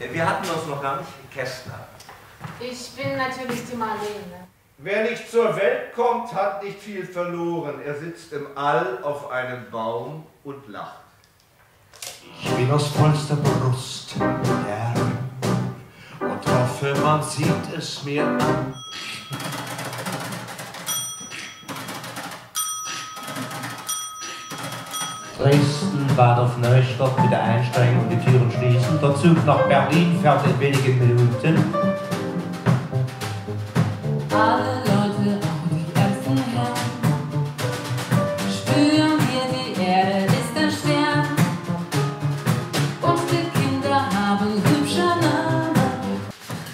Wir hatten uns noch gar nicht. Kästner. Ich bin natürlich die Marlene. Wer nicht zur Welt kommt, hat nicht viel verloren. Er sitzt im All auf einem Baum und lacht. Ich bin aus vollster Brust modern und hoffe, man sieht es mir an. Dresden, Bahnhof Neustadt, bitte einsteigen und die Türen schließen. Der Zug nach Berlin fährt in wenigen Minuten. Alle Leute, auch die ganzen Herren, spüren wir, die Erde ist ein Stern. Unsere Kinder haben hübsche Namen.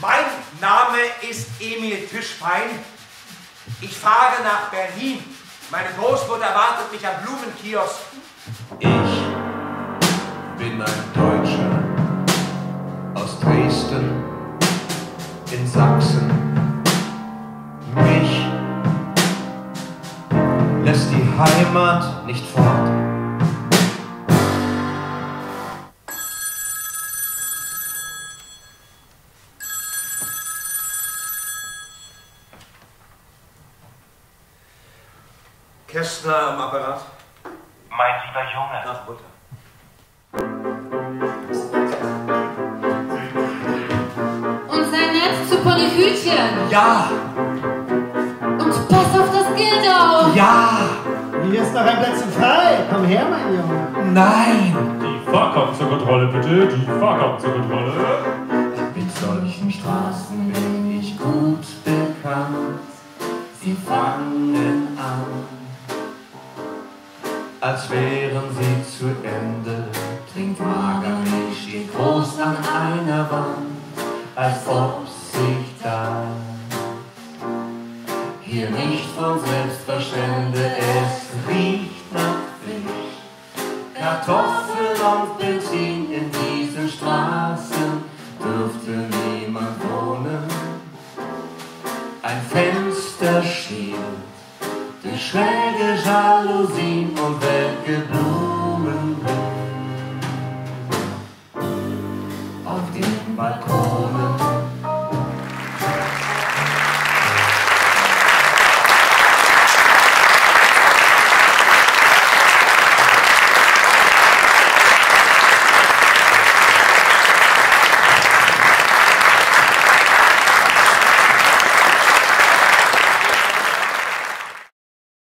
Mein Name ist Emil Tischbein. Ich fahre nach Berlin. Meine Großmutter wartet mich am Blumenkiosk. Ich bin ein Deutscher aus Dresden in Sachsen. Mich lässt die Heimat nicht fort. Kästner am Apparat. Mein lieber Junge. Ach, Mutter. Und sei nett zu Ponyhütchen. Ja. Und pass auf das Geld auf. Ja. Hier ist noch ein Plätzchen frei. Komm her, mein Junge. Nein. Die Fahrkartenkontrolle, bitte. Die Fahrkartenkontrolle. Mit solchen Straßen bin ich gut bekannt. Sie fangen an, als wären sie zu Ende. Trinkt Magermilch, steht groß an einer Wand, als ob sich da hier nicht von selbst verstände. Es riecht nach Fisch, Kartoffeln und Benzin. In diesen Straßen dürfte niemand wohnen. Ein Fenster schielt durch schräge Jalousien und welke Blumen auf dem Balkon.